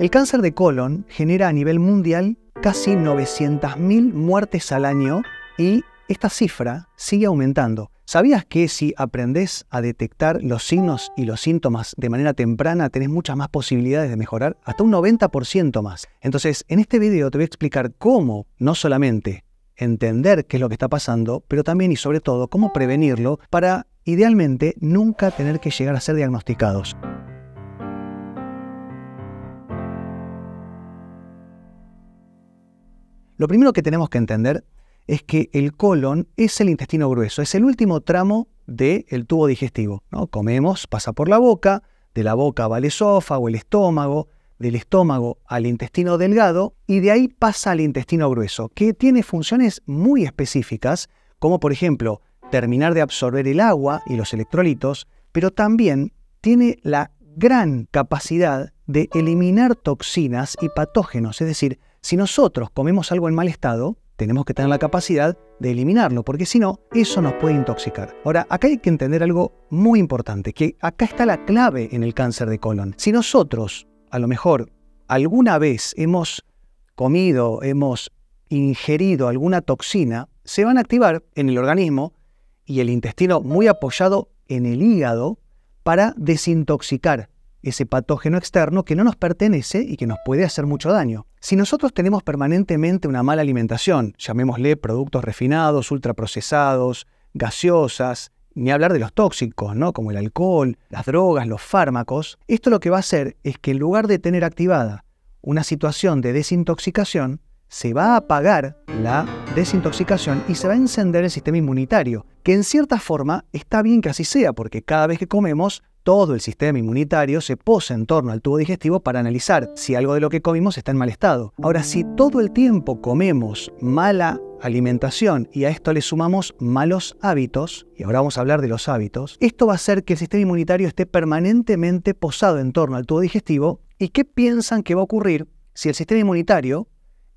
El cáncer de colon genera a nivel mundial casi 900.000 muertes al año y esta cifra sigue aumentando. ¿Sabías que si aprendés a detectar los signos y los síntomas de manera temprana tenés muchas más posibilidades de mejorar? Hasta un 90% más. Entonces, en este video te voy a explicar cómo no solamente entender qué es lo que está pasando, pero también y sobre todo cómo prevenirlo para idealmente nunca tener que llegar a ser diagnosticados. Lo primero que tenemos que entender es que el colon es el intestino grueso, es el último tramo del tubo digestivo, ¿no? Comemos, pasa por la boca, de la boca va al esófago, el estómago, del estómago al intestino delgado y de ahí pasa al intestino grueso, que tiene funciones muy específicas, como por ejemplo terminar de absorber el agua y los electrolitos, pero también tiene la gran capacidad de eliminar toxinas y patógenos, es decir, si nosotros comemos algo en mal estado, tenemos que tener la capacidad de eliminarlo, porque si no, eso nos puede intoxicar. Ahora, acá hay que entender algo muy importante, que acá está la clave en el cáncer de colon. Si nosotros, a lo mejor, alguna vez hemos comido, hemos ingerido alguna toxina, se van a activar en el organismo y el intestino muy apoyado en el hígado para desintoxicar ese patógeno externo que no nos pertenece y que nos puede hacer mucho daño. Si nosotros tenemos permanentemente una mala alimentación, llamémosle productos refinados, ultraprocesados, gaseosas, ni hablar de los tóxicos, ¿no? Como el alcohol, las drogas, los fármacos, esto lo que va a hacer es que en lugar de tener activada una situación de desintoxicación, se va a apagar la desintoxicación y se va a encender el sistema inmunitario, que en cierta forma está bien que así sea, porque cada vez que comemos, todo el sistema inmunitario se posa en torno al tubo digestivo para analizar si algo de lo que comimos está en mal estado. Ahora, si todo el tiempo comemos mala alimentación y a esto le sumamos malos hábitos, y ahora vamos a hablar de los hábitos, esto va a hacer que el sistema inmunitario esté permanentemente posado en torno al tubo digestivo. ¿Y qué piensan que va a ocurrir si el sistema inmunitario,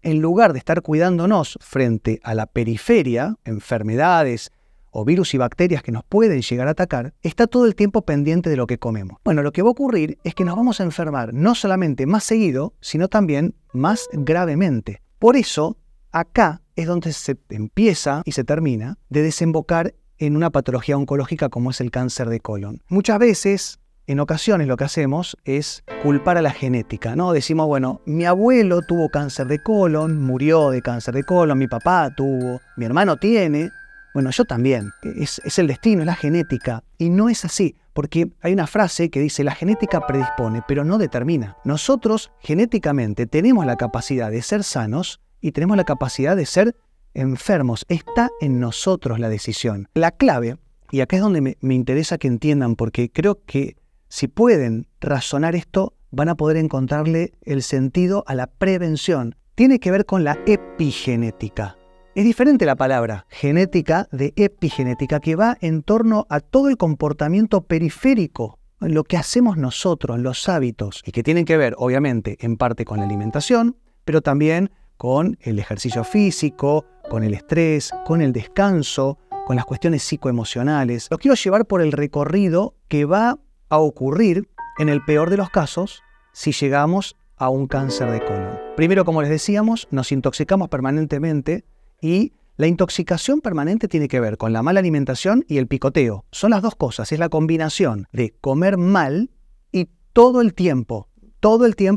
en lugar de estar cuidándonos frente a la periferia, enfermedades, o virus y bacterias que nos pueden llegar a atacar, está todo el tiempo pendiente de lo que comemos? Bueno, lo que va a ocurrir es que nos vamos a enfermar no solamente más seguido, sino también más gravemente. Por eso, acá es donde se empieza y se termina de desembocar en una patología oncológica como es el cáncer de colon. Muchas veces, en ocasiones, lo que hacemos es culpar a la genética, ¿no? Decimos, bueno, mi abuelo tuvo cáncer de colon, murió de cáncer de colon, mi papá tuvo, mi hermano tiene. Bueno, yo también. Es el destino, es la genética. Y no es así, porque hay una frase que dice la genética predispone, pero no determina. Nosotros genéticamente tenemos la capacidad de ser sanos y tenemos la capacidad de ser enfermos. Está en nosotros la decisión. La clave, y acá es donde me interesa que entiendan, porque creo que si pueden razonar esto, van a poder encontrarle el sentido a la prevención. Tiene que ver con la epigenética. Es diferente la palabra genética de epigenética, que va en torno a todo el comportamiento periférico, lo que hacemos nosotros, los hábitos, y que tienen que ver, obviamente, en parte con la alimentación, pero también con el ejercicio físico, con el estrés, con el descanso, con las cuestiones psicoemocionales. Los quiero llevar por el recorrido que va a ocurrir, en el peor de los casos, si llegamos a un cáncer de colon. Primero, como les decíamos, nos intoxicamos permanentemente. Y la intoxicación permanente tiene que ver con la mala alimentación y el picoteo. Son las dos cosas, es la combinación de comer mal y todo el tiempo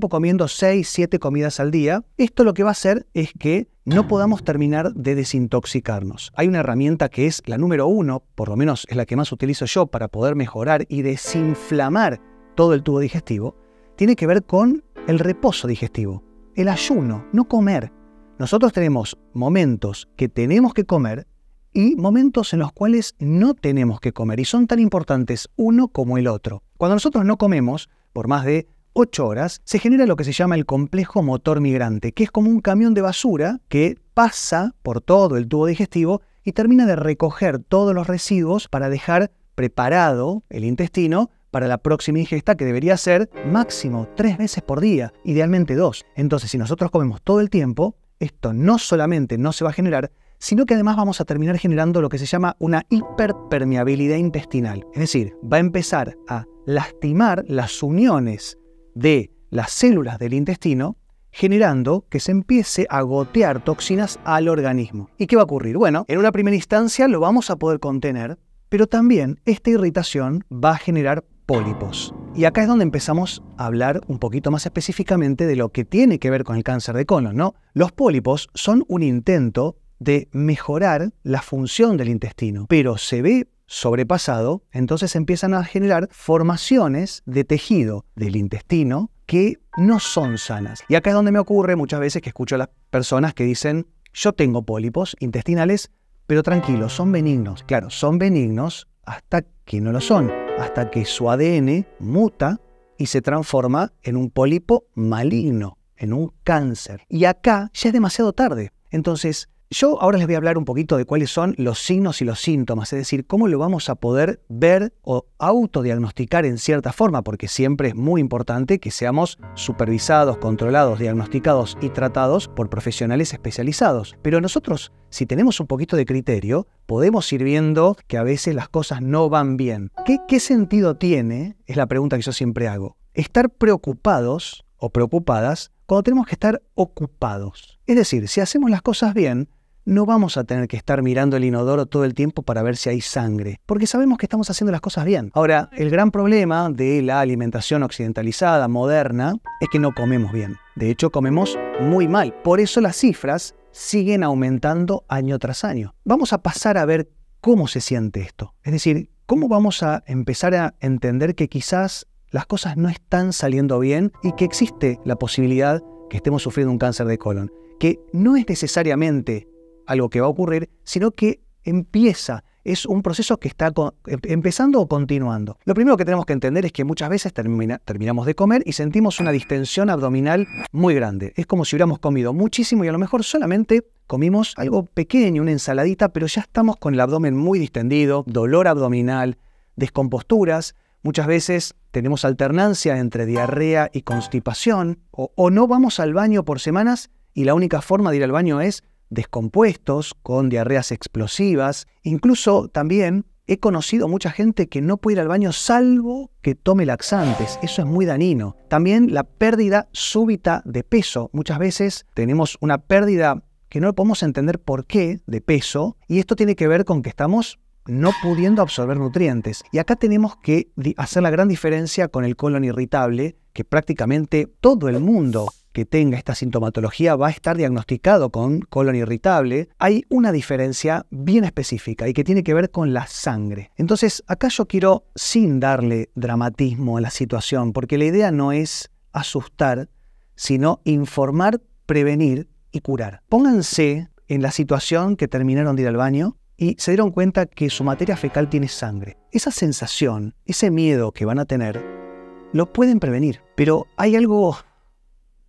comiendo 6, 7 comidas al día. Esto lo que va a hacer es que no podamos terminar de desintoxicarnos. Hay una herramienta que es la número 1, por lo menos es la que más utilizo yo para poder mejorar y desinflamar todo el tubo digestivo. Tiene que ver con el reposo digestivo, el ayuno, no comer. Nosotros tenemos momentos que tenemos que comer y momentos en los cuales no tenemos que comer. Y son tan importantes uno como el otro. Cuando nosotros no comemos por más de 8 horas, se genera lo que se llama el complejo motor migrante, que es como un camión de basura que pasa por todo el tubo digestivo y termina de recoger todos los residuos para dejar preparado el intestino para la próxima ingesta, que debería ser máximo 3 veces por día, idealmente 2. Entonces, si nosotros comemos todo el tiempo, esto no solamente no se va a generar, sino que además vamos a terminar generando lo que se llama una hiperpermeabilidad intestinal. Es decir, va a empezar a lastimar las uniones de las células del intestino, generando que se empiece a gotear toxinas al organismo. ¿Y qué va a ocurrir? Bueno, en una primera instancia lo vamos a poder contener, pero también esta irritación va a generar pólipos. Y acá es donde empezamos a hablar un poquito más específicamente de lo que tiene que ver con el cáncer de colon, ¿no? Los pólipos son un intento de mejorar la función del intestino, pero se ve sobrepasado, entonces empiezan a generar formaciones de tejido del intestino que no son sanas. Y acá es donde me ocurre muchas veces que escucho a las personas que dicen, yo tengo pólipos intestinales, pero tranquilo, son benignos. Claro, son benignos hasta que no lo son, hasta que su ADN muta y se transforma en un pólipo maligno, en un cáncer. Y acá ya es demasiado tarde. Entonces, yo ahora les voy a hablar un poquito de cuáles son los signos y los síntomas, es decir, cómo lo vamos a poder ver o autodiagnosticar en cierta forma, porque siempre es muy importante que seamos supervisados, controlados, diagnosticados y tratados por profesionales especializados. Pero nosotros, si tenemos un poquito de criterio, podemos ir viendo que a veces las cosas no van bien. ¿Qué sentido tiene? Es la pregunta que yo siempre hago. Estar preocupados o preocupadas cuando tenemos que estar ocupados. Es decir, si hacemos las cosas bien, no vamos a tener que estar mirando el inodoro todo el tiempo para ver si hay sangre, porque sabemos que estamos haciendo las cosas bien. Ahora, el gran problema de la alimentación occidentalizada, moderna, es que no comemos bien. De hecho, comemos muy mal. Por eso las cifras siguen aumentando año tras año. Vamos a pasar a ver cómo se siente esto. Es decir, cómo vamos a empezar a entender que quizás las cosas no están saliendo bien y que existe la posibilidad que estemos sufriendo un cáncer de colon, que no es necesariamente algo que va a ocurrir, sino que empieza, es un proceso que está empezando o continuando. Lo primero que tenemos que entender es que muchas veces terminamos de comer y sentimos una distensión abdominal muy grande. Es como si hubiéramos comido muchísimo y a lo mejor solamente comimos algo pequeño, una ensaladita, pero ya estamos con el abdomen muy distendido, dolor abdominal, descomposturas. Muchas veces tenemos alternancia entre diarrea y constipación, o no vamos al baño por semanas y la única forma de ir al baño es descompuestos, con diarreas explosivas. Incluso también he conocido mucha gente que no puede ir al baño salvo que tome laxantes. Eso es muy dañino. También la pérdida súbita de peso. Muchas veces tenemos una pérdida que no podemos entender por qué de peso, y esto tiene que ver con que estamos no pudiendo absorber nutrientes. Y acá tenemos que hacer la gran diferencia con el colon irritable, que prácticamente todo el mundo que tenga esta sintomatología va a estar diagnosticado con colon irritable. Hay una diferencia bien específica y que tiene que ver con la sangre. Entonces, acá yo quiero, sin darle dramatismo a la situación, porque la idea no es asustar, sino informar, prevenir y curar. Pónganse en la situación que terminaron de ir al baño y se dieron cuenta que su materia fecal tiene sangre. Esa sensación, ese miedo que van a tener, lo pueden prevenir. Pero hay algo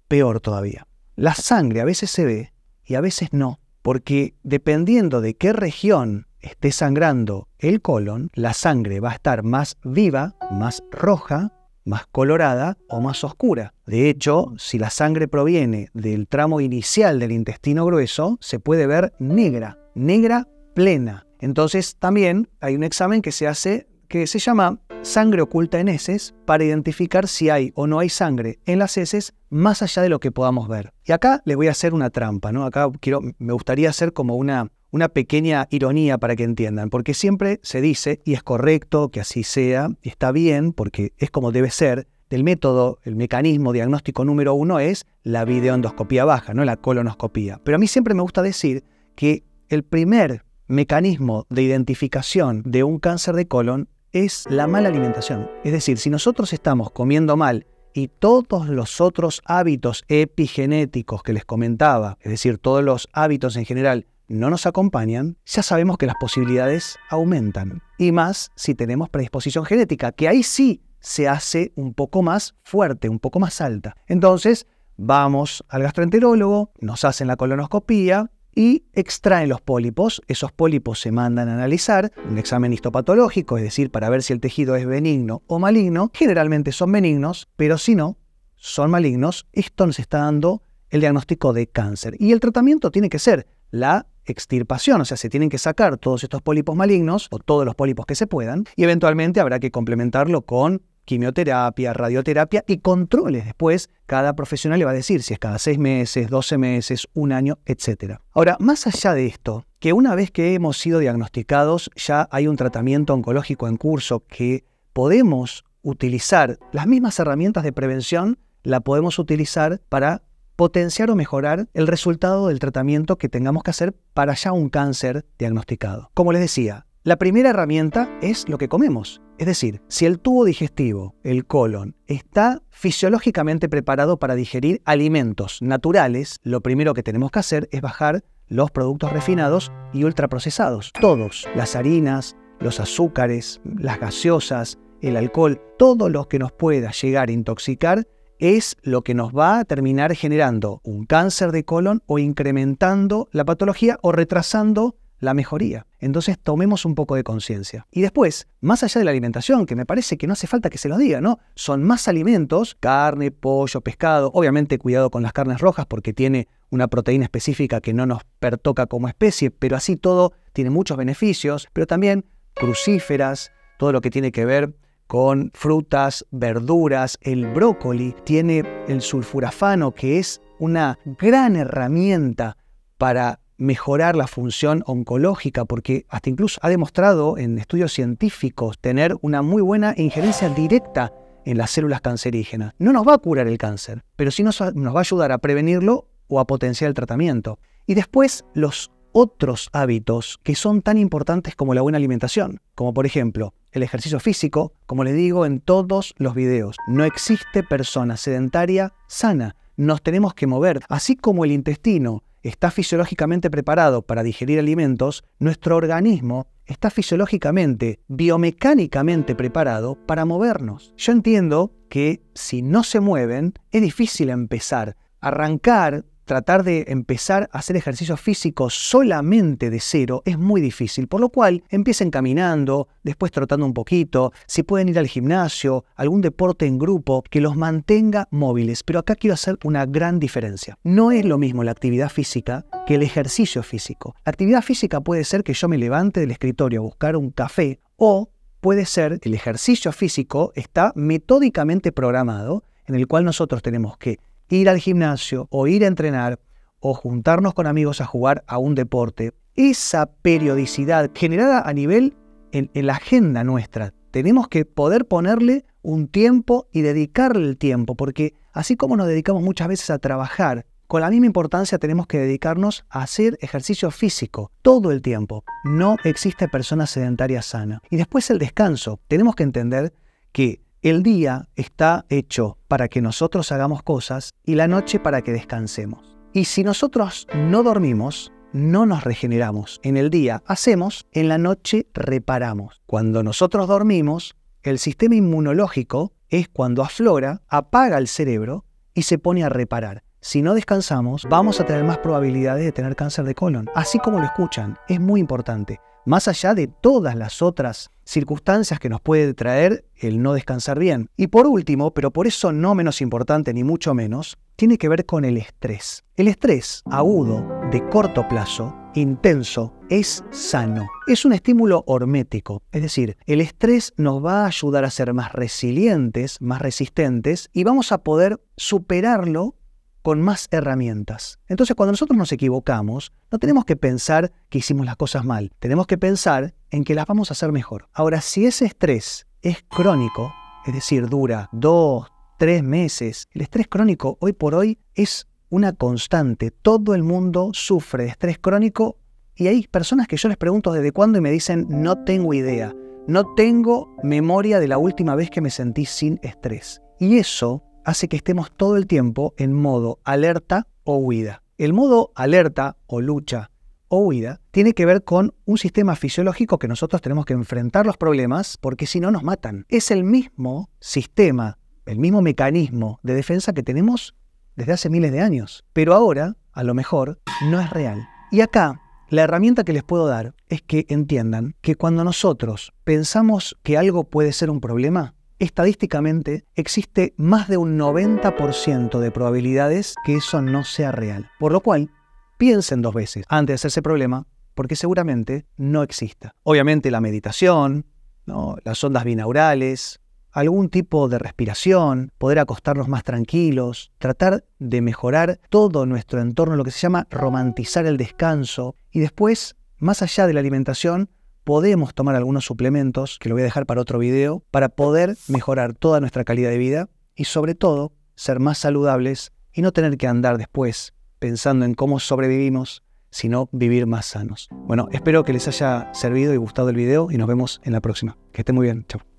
peor todavía. La sangre a veces se ve y a veces no, porque dependiendo de qué región esté sangrando el colon, la sangre va a estar más viva, más roja, más colorada o más oscura. De hecho, si la sangre proviene del tramo inicial del intestino grueso, se puede ver negra, negra plena. Entonces, también hay un examen que se hace que se llama sangre oculta en heces, para identificar si hay o no hay sangre en las heces más allá de lo que podamos ver. Y acá les voy a hacer una trampa, ¿no? Acá me gustaría hacer como una pequeña ironía para que entiendan, porque siempre se dice, y es correcto que así sea, y está bien, porque es como debe ser, del método, el mecanismo diagnóstico número uno es la videoendoscopía baja, ¿no? La colonoscopía. Pero a mí siempre me gusta decir que el primer mecanismo de identificación de un cáncer de colon es la mala alimentación. Es decir, si nosotros estamos comiendo mal y todos los otros hábitos epigenéticos que les comentaba, es decir, todos los hábitos en general, no nos acompañan, ya sabemos que las posibilidades aumentan. Y más si tenemos predisposición genética, que ahí sí se hace un poco más fuerte, un poco más alta. Entonces, vamos al gastroenterólogo, nos hacen la colonoscopía y extraen los pólipos. Esos pólipos se mandan a analizar, un examen histopatológico, es decir, para ver si el tejido es benigno o maligno. Generalmente son benignos, pero si no, son malignos. Esto nos está dando el diagnóstico de cáncer. Y el tratamiento tiene que ser la extirpación, o sea, se tienen que sacar todos estos pólipos malignos o todos los pólipos que se puedan, y eventualmente habrá que complementarlo con quimioterapia, radioterapia y controles. Después, cada profesional le va a decir si es cada 6 meses, 12 meses, un año, etc. Ahora, más allá de esto, que una vez que hemos sido diagnosticados, ya hay un tratamiento oncológico en curso que podemos utilizar las mismas herramientas de prevención, la podemos utilizar para potenciar o mejorar el resultado del tratamiento que tengamos que hacer para ya un cáncer diagnosticado. Como les decía, la primera herramienta es lo que comemos. Es decir, si el tubo digestivo, el colon, está fisiológicamente preparado para digerir alimentos naturales, lo primero que tenemos que hacer es bajar los productos refinados y ultraprocesados. Todos, las harinas, los azúcares, las gaseosas, el alcohol, todo lo que nos pueda llegar a intoxicar es lo que nos va a terminar generando un cáncer de colon o incrementando la patología o retrasando la mejoría. Entonces tomemos un poco de conciencia. Y después, más allá de la alimentación, que me parece que no hace falta que se los diga, ¿no? Son más alimentos, carne, pollo, pescado, obviamente cuidado con las carnes rojas porque tiene una proteína específica que no nos pertoca como especie, pero así todo tiene muchos beneficios, pero también crucíferas, todo lo que tiene que ver con frutas, verduras, el brócoli, tiene el sulfurafano que es una gran herramienta para mejorar la función oncológica, porque hasta incluso ha demostrado en estudios científicos tener una muy buena injerencia directa en las células cancerígenas. No nos va a curar el cáncer, pero sí nos va a ayudar a prevenirlo o a potenciar el tratamiento. Y después los otros hábitos que son tan importantes como la buena alimentación, como por ejemplo el ejercicio físico, como les digo en todos los videos. No existe persona sedentaria sana, nos tenemos que mover, así como el intestino está fisiológicamente preparado para digerir alimentos, nuestro organismo está fisiológicamente, biomecánicamente preparado para movernos. Yo entiendo que si no se mueven, es difícil empezar, arrancar, tratar de empezar a hacer ejercicio físico solamente de cero es muy difícil, por lo cual empiecen caminando, después trotando un poquito, si pueden ir al gimnasio, algún deporte en grupo que los mantenga móviles. Pero acá quiero hacer una gran diferencia. No es lo mismo la actividad física que el ejercicio físico. La actividad física puede ser que yo me levante del escritorio a buscar un café o puede ser el ejercicio físico está metódicamente programado en el cual nosotros tenemos que ir al gimnasio o ir a entrenar o juntarnos con amigos a jugar a un deporte. Esa periodicidad generada a nivel en la agenda nuestra. Tenemos que poder ponerle un tiempo y dedicarle el tiempo, porque así como nos dedicamos muchas veces a trabajar, con la misma importancia tenemos que dedicarnos a hacer ejercicio físico todo el tiempo. No existe persona sedentaria sana. Y después el descanso. Tenemos que entender que el día está hecho para que nosotros hagamos cosas y la noche para que descansemos. Y si nosotros no dormimos, no nos regeneramos. En el día hacemos, en la noche reparamos. Cuando nosotros dormimos, el sistema inmunológico es cuando aflora, apaga el cerebro y se pone a reparar. Si no descansamos, vamos a tener más probabilidades de tener cáncer de colon. Así como lo escuchan, es muy importante. Más allá de todas las otras circunstancias que nos puede traer el no descansar bien. Y por último, pero por eso no menos importante ni mucho menos, tiene que ver con el estrés. El estrés agudo, de corto plazo, intenso, es sano. Es un estímulo hormético, es decir, el estrés nos va a ayudar a ser más resilientes, más resistentes y vamos a poder superarlo con más herramientas. Entonces, cuando nosotros nos equivocamos, no tenemos que pensar que hicimos las cosas mal. Tenemos que pensar en que las vamos a hacer mejor. Ahora, si ese estrés es crónico, es decir, dura 2, 3 meses, el estrés crónico hoy por hoy es una constante. Todo el mundo sufre de estrés crónico y hay personas que yo les pregunto desde cuándo y me dicen no tengo idea, no tengo memoria de la última vez que me sentí sin estrés. Y eso hace que estemos todo el tiempo en modo alerta o huida. El modo alerta o lucha o huida tiene que ver con un sistema fisiológico que nosotros tenemos que enfrentar los problemas porque si no nos matan. Es el mismo sistema, el mismo mecanismo de defensa que tenemos desde hace miles de años. Pero ahora, a lo mejor, no es real. Y acá, la herramienta que les puedo dar es que entiendan que cuando nosotros pensamos que algo puede ser un problema, estadísticamente existe más de un 90% de probabilidades que eso no sea real. Por lo cual, piensen 2 veces antes de hacerse problema, porque seguramente no exista. Obviamente la meditación, ¿no? Las ondas binaurales, algún tipo de respiración, poder acostarnos más tranquilos, tratar de mejorar todo nuestro entorno, lo que se llama romantizar el descanso. Y después, más allá de la alimentación, podemos tomar algunos suplementos, que lo voy a dejar para otro video, para poder mejorar toda nuestra calidad de vida y sobre todo ser más saludables y no tener que andar después pensando en cómo sobrevivimos, sino vivir más sanos. Bueno, espero que les haya servido y gustado el video y nos vemos en la próxima. Que estén muy bien. Chau.